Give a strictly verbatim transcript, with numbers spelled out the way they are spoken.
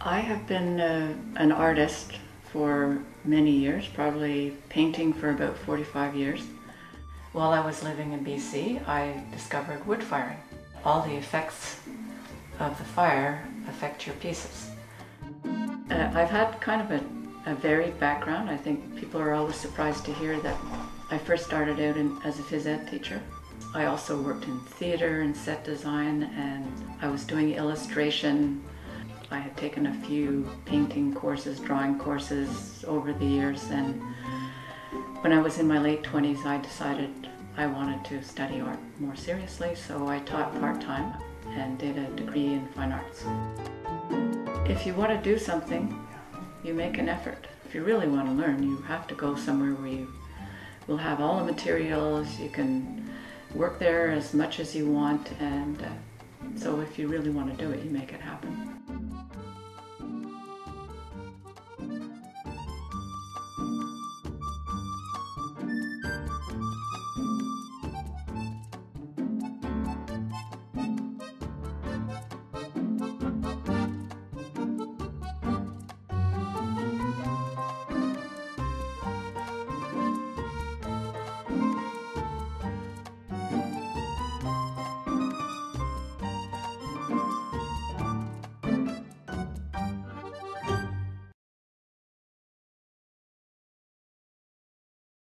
I have been uh, an artist for many years, probably painting for about forty-five years. While I was living in B C, I discovered wood firing. All the effects of the fire affect your pieces. Uh, I've had kind of a, a varied background. I think people are always surprised to hear that I first started out in, as a phys ed teacher. I also worked in theater and set design, and I was doing illustration. I had taken a few painting courses, drawing courses over the years, and when I was in my late twenties I decided I wanted to study art more seriously, so I taught part-time and did a degree in fine arts. If you want to do something, you make an effort. If you really want to learn, you have to go somewhere where you will have all the materials, you can work there as much as you want, and uh, so if you really want to do it, you make it happen.